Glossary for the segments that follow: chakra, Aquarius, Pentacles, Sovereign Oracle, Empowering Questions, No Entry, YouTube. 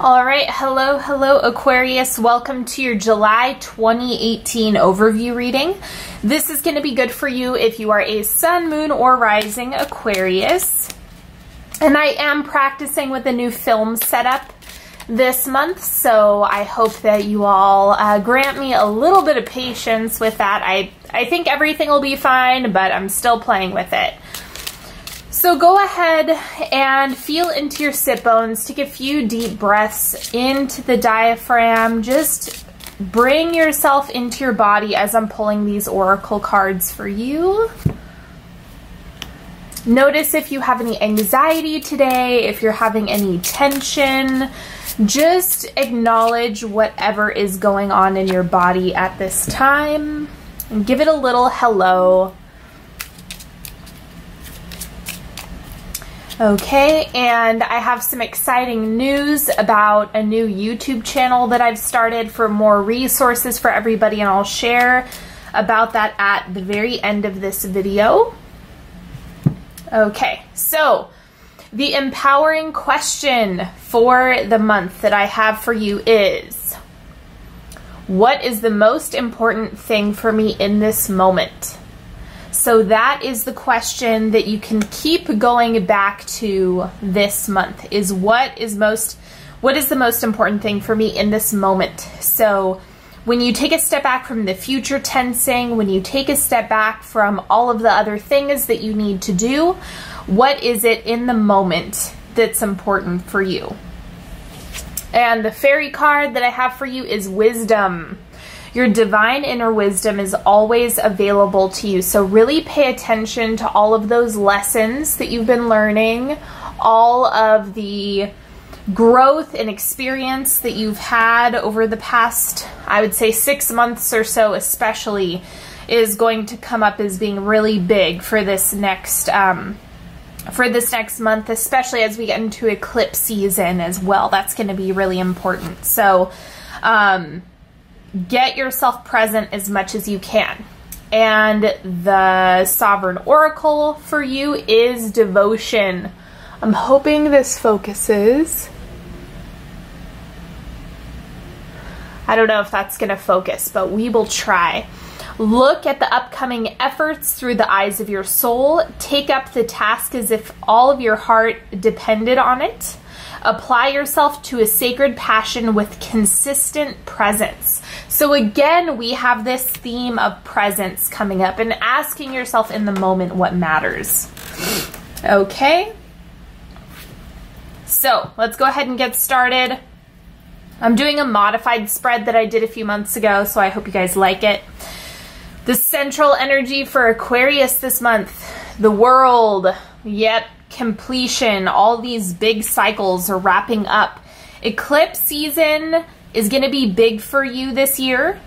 All right, hello Aquarius, welcome to your July 2018 overview reading. This is going to be good for you if you are a sun, moon, or rising Aquarius. And I am practicing with a new film setup this month, so I hope that you all grant me a little bit of patience with that. I think everything will be fine, but I'm still playing with it. So go ahead and feel into your sit bones. Take a few deep breaths into the diaphragm. Just bring yourself into your body as I'm pulling these oracle cards for you. Notice if you have any anxiety today, if you're having any tension. Just acknowledge whatever is going on in your body at this time and give it a little hello. Okay, and I have some exciting news about a new YouTube channel that I've started for more resources for everybody, and I'll share about that at the very end of this video. Okay, so the empowering question for the month that I have for you is, what is the most important thing for me in this moment? So that is the question that you can keep going back to this month, is what is the most important thing for me in this moment? So when you take a step back from the future tensing, when you take a step back from all of the other things that you need to do, what is it in the moment that's important for you? And the fairy card that I have for you is wisdom. Your divine inner wisdom is always available to you. So really pay attention to all of those lessons that you've been learning, all of the growth and experience that you've had over the past, I would say, 6 months or so especially, is going to come up as being really big for this next month, especially as we get into eclipse season as well. That's going to be really important. So, get yourself present as much as you can. And the Sovereign Oracle for you is devotion. I'm hoping this focuses. I don't know if that's going to focus, but we will try. Look at the upcoming efforts through the eyes of your soul. Take up the task as if all of your heart depended on it. Apply yourself to a sacred passion with consistent presence. So again, we have this theme of presence coming up and asking yourself in the moment what matters. Okay. So let's go ahead and get started. I'm doing a modified spread that I did a few months ago, so I hope you guys like it. The central energy for Aquarius this month, the world. Yep. Completion, all these big cycles are wrapping up. Eclipse season is going to be big for you this year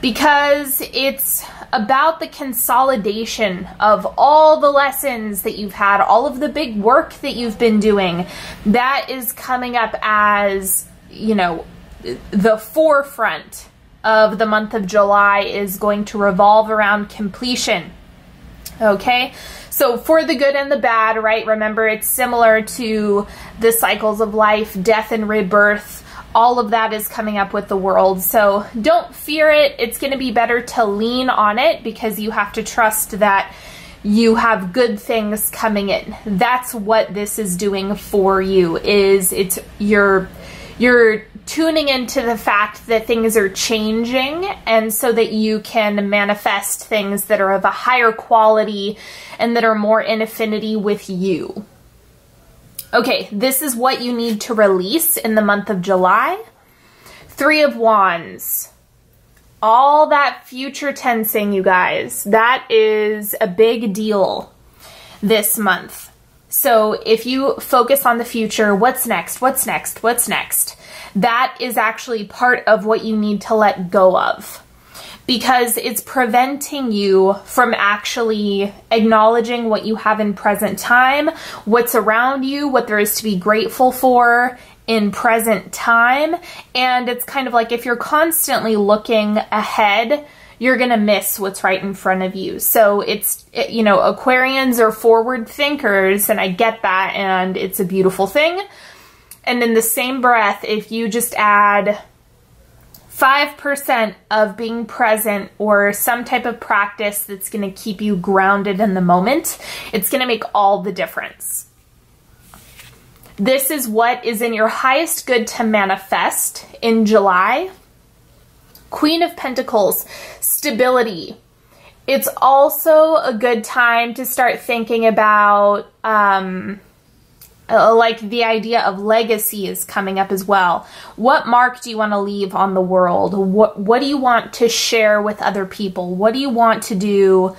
because it's about the consolidation of all the lessons that you've had, all of the big work that you've been doing. That is coming up as, you know, the forefront of the month of July is going to revolve around completion. Okay, so for the good and the bad, right? Remember, it's similar to the cycles of life, death and rebirth. All of that is coming up with the world. So don't fear it. It's going to be better to lean on it because you have to trust that you have good things coming in. That's what this is doing for you, is it's you're tuning into the fact that things are changing, and so that you can manifest things that are of a higher quality and that are more in affinity with you. Okay, this is what you need to release in the month of July. Three of Wands. All that future tensing, you guys, that is a big deal this month. So if you focus on the future, what's next? What's next? What's next? That is actually part of what you need to let go of, because it's preventing you from actually acknowledging what you have in present time, what's around you, what there is to be grateful for in present time. And it's kind of like if you're constantly looking ahead, you're going to miss what's right in front of you. So it's, you know, Aquarians are forward thinkers, and I get that, and it's a beautiful thing. And in the same breath, if you just add 5% of being present or some type of practice that's going to keep you grounded in the moment, it's going to make all the difference. This is what is in your highest good to manifest in July. Queen of Pentacles, stability. It's also a good time to start thinking about like the idea of legacy is coming up as well. What mark do you want to leave on the world? What do you want to share with other people? What do you want to do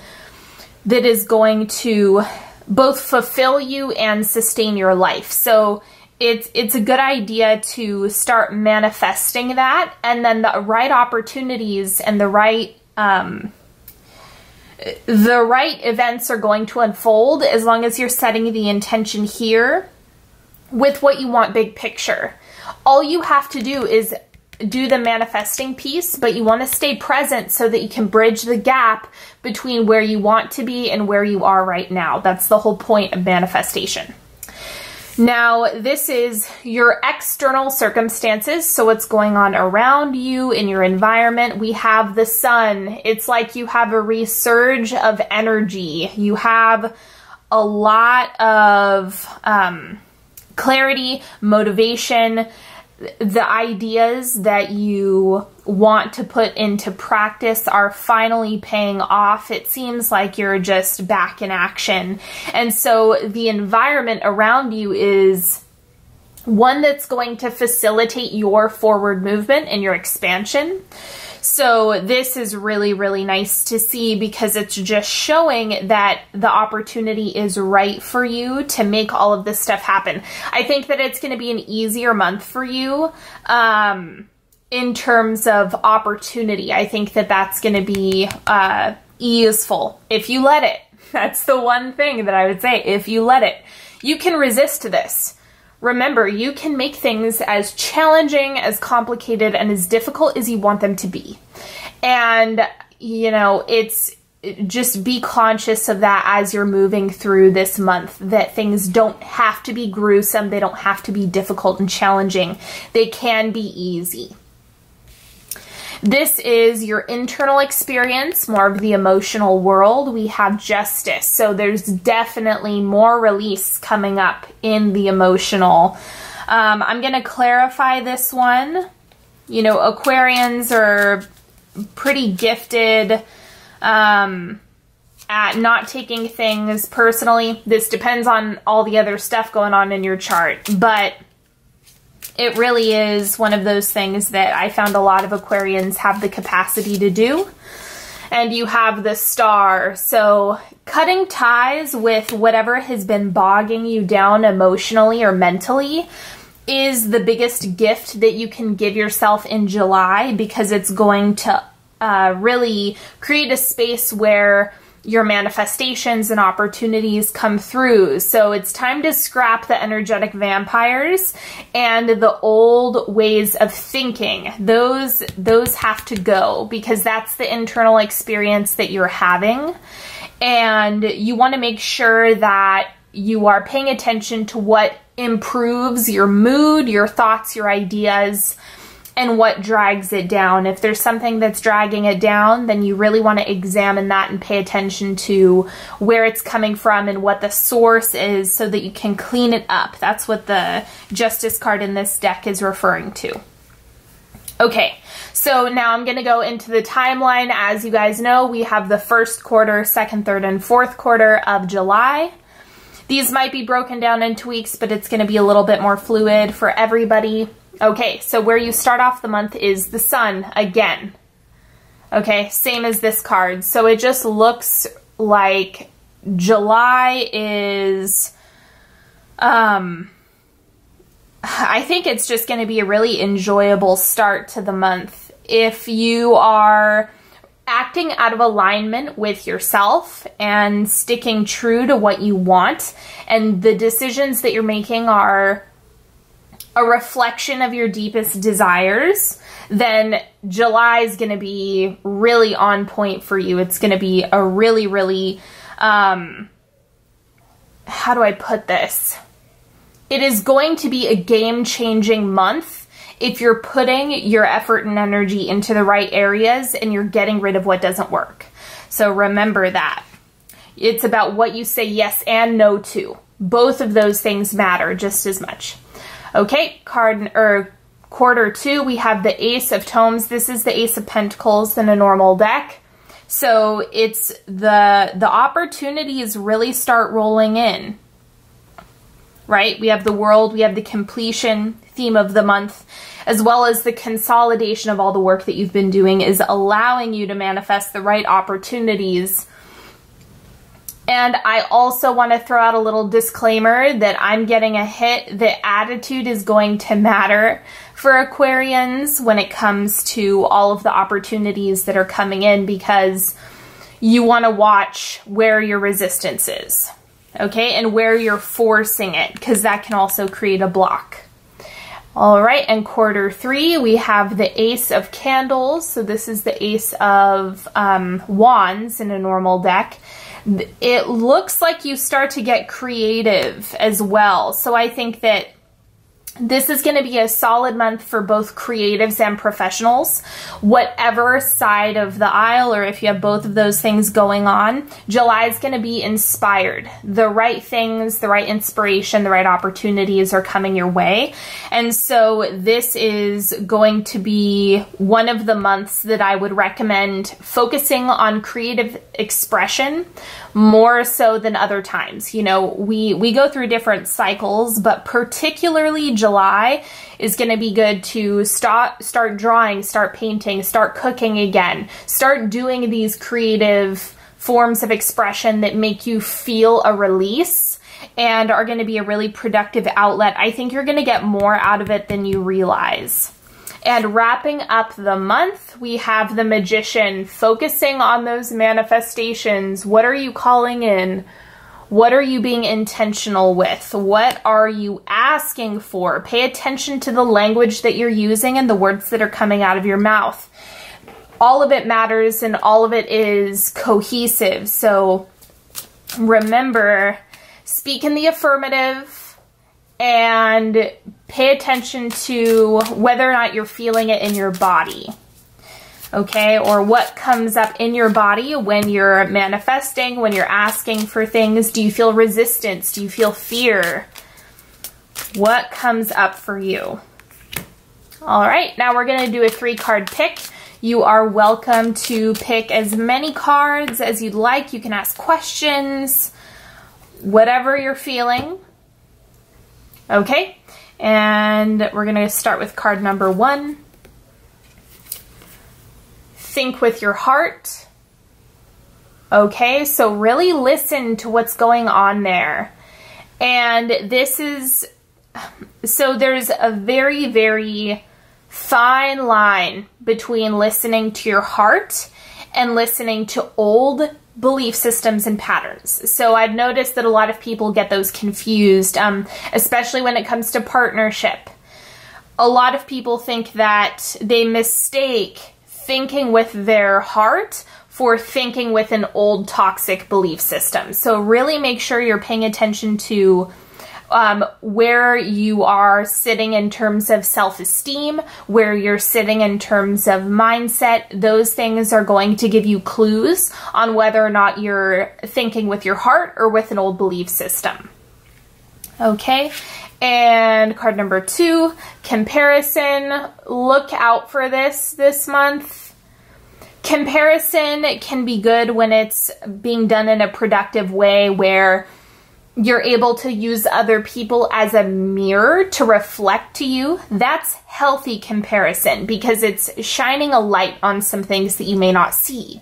that is going to both fulfill you and sustain your life? So it's a good idea to start manifesting that, and then the right opportunities and the right events are going to unfold as long as you're setting the intention here with what you want big picture. All you have to do is do the manifesting piece, but you want to stay present so that you can bridge the gap between where you want to be and where you are right now. That's the whole point of manifestation. Now, this is your external circumstances, so what's going on around you in your environment. We have the sun. It's like you have a resurge of energy. You have a lot of clarity, motivation, the ideas that you want to put into practice are finally paying off. It seems like you're just back in action. And so the environment around you is one that's going to facilitate your forward movement and your expansion. So this is really, really nice to see because it's just showing that the opportunity is right for you to make all of this stuff happen. I think that it's going to be an easier month for you in terms of opportunity. I think that that's going to be useful if you let it. That's the one thing that I would say. If you let it, you can resist this. Remember, you can make things as challenging, as complicated, and as difficult as you want them to be. And, you know, it's just be conscious of that as you're moving through this month, that things don't have to be gruesome. They don't have to be difficult and challenging. They can be easy. This is your internal experience, more of the emotional world. We have justice. So there's definitely more release coming up in the emotional. I'm going to clarify this one. You know, Aquarians are pretty gifted at not taking things personally. This depends on all the other stuff going on in your chart, but it really is one of those things that I found a lot of Aquarians have the capacity to do. And you have the star. So cutting ties with whatever has been bogging you down emotionally or mentally is the biggest gift that you can give yourself in July, because it's going to really create a space where your manifestations and opportunities come through. So it's time to scrap the energetic vampires and the old ways of thinking. Those have to go, because that's the internal experience that you're having. And you want to make sure that you are paying attention to what improves your mood, your thoughts, your ideas, and what drags it down. If there's something that's dragging it down, then you really want to examine that and pay attention to where it's coming from and what the source is so that you can clean it up. That's what the Justice card in this deck is referring to. Okay, so now I'm going to go into the timeline. As you guys know, we have the first quarter, second, third, and fourth quarter of July. These might be broken down into weeks, but it's going to be a little bit more fluid for everybody. Okay, so where you start off the month is the sun again. Okay, same as this card. So it just looks like July is, I think it's just going to be a really enjoyable start to the month. If you are acting out of alignment with yourself and sticking true to what you want, and the decisions that you're making are a reflection of your deepest desires, then July is going to be really on point for you. It's going to be a really, really, how do I put this? It is going to be a game-changing month if you're putting your effort and energy into the right areas and you're getting rid of what doesn't work. So remember that. It's about what you say yes and no to. Both of those things matter just as much. Okay, quarter two, we have the Ace of Tomes. This is the Ace of Pentacles in a normal deck. So it's the opportunities really start rolling in, right? We have the World, we have the completion theme of the month, as well as the consolidation of all the work that you've been doing is allowing you to manifest the right opportunities. And I also want to throw out a little disclaimer that I'm getting a hit that attitude is going to matter for Aquarians when it comes to all of the opportunities that are coming in, because you want to watch where your resistance is, okay? And where you're forcing it, because that can also create a block. All right, and quarter three, we have the Ace of Candles. So this is the Ace of Wands in a normal deck. It looks like you start to get creative as well. So I think that this is going to be a solid month for both creatives and professionals, whatever side of the aisle, or if you have both of those things going on. July is going to be inspired. The right things, the right inspiration, the right opportunities are coming your way. And so this is going to be one of the months that I would recommend focusing on creative expression more so than other times. You know, we go through different cycles, but particularly July is going to be good to start drawing, start painting, start cooking again, start doing these creative forms of expression that make you feel a release and are going to be a really productive outlet. I think you're going to get more out of it than you realize. And wrapping up the month, we have the Magician, focusing on those manifestations. What are you calling in? What are you being intentional with? What are you asking for? Pay attention to the language that you're using and the words that are coming out of your mouth. All of it matters and all of it is cohesive. So remember, speak in the affirmative and pay attention to whether or not you're feeling it in your body. Okay, or what comes up in your body when you're manifesting, when you're asking for things. Do you feel resistance? Do you feel fear? What comes up for you? All right, now we're going to do a 3-card pick. You are welcome to pick as many cards as you'd like. You can ask questions, whatever you're feeling. Okay, and we're going to start with card number 1. Think with your heart. Okay, so really listen to what's going on there. And this is, so there's a very, very fine line between listening to your heart and listening to old belief systems and patterns. So I've noticed that a lot of people get those confused, especially when it comes to partnership. A lot of people think that they mistake thinking with their heart for thinking with an old toxic belief system. So really make sure you're paying attention to where you are sitting in terms of self-esteem, where you're sitting in terms of mindset. Those things are going to give you clues on whether or not you're thinking with your heart or with an old belief system. Okay, and card number 2, comparison. Look out for this month. Comparison can be good when it's being done in a productive way where you're able to use other people as a mirror to reflect to you. That's healthy comparison because it's shining a light on some things that you may not see.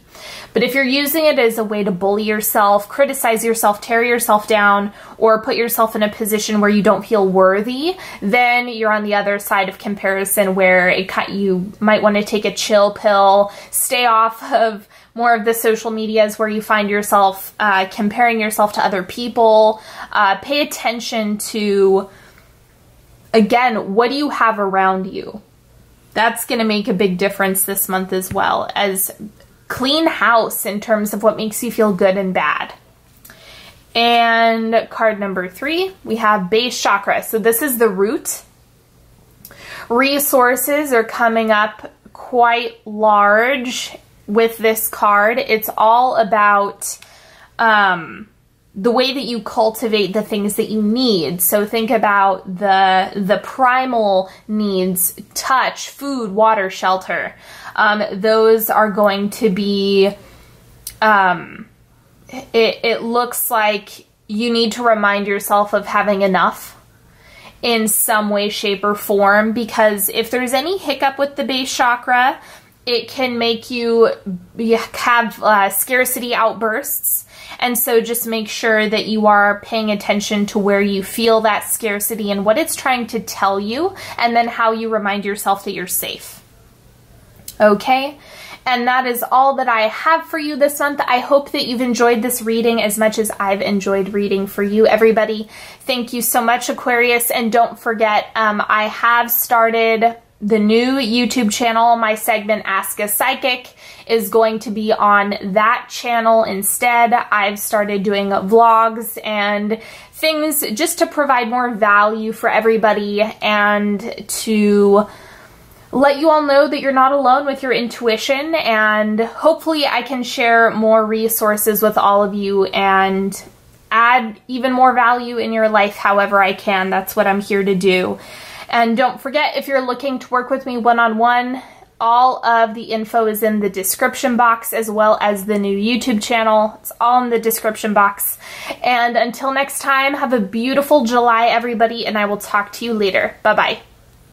But if you're using it as a way to bully yourself, criticize yourself, tear yourself down, or put yourself in a position where you don't feel worthy, then you're on the other side of comparison where you might want to take a chill pill, stay off of more of the social medias where you find yourself comparing yourself to other people. Pay attention to, again, what do you have around you? That's going to make a big difference this month, as well as clean house in terms of what makes you feel good and bad. And card number 3, we have base chakra. So this is the root. Resources are coming up quite large with this card. It's all about the way that you cultivate the things that you need. So think about the primal needs: touch, food, water, shelter. Those are going to be, it looks like you need to remind yourself of having enough in some way, shape, or form, because if there's any hiccup with the base chakra, it can make you have scarcity outbursts. And so just make sure that you are paying attention to where you feel that scarcity and what it's trying to tell you, and then how you remind yourself that you're safe. Okay? And that is all that I have for you this month. I hope that you've enjoyed this reading as much as I've enjoyed reading for you, everybody. Thank you so much, Aquarius. And don't forget, I have started the new YouTube channel. My segment, Ask a Psychic, is going to be on that channel instead. I've started doing vlogs and things just to provide more value for everybody and to let you all know that you're not alone with your intuition, and hopefully I can share more resources with all of you and add even more value in your life however I can. That's what I'm here to do. And don't forget, if you're looking to work with me one-on-one, all of the info is in the description box, as well as the new YouTube channel. It's all in the description box. And until next time, have a beautiful July, everybody, and I will talk to you later. Bye-bye.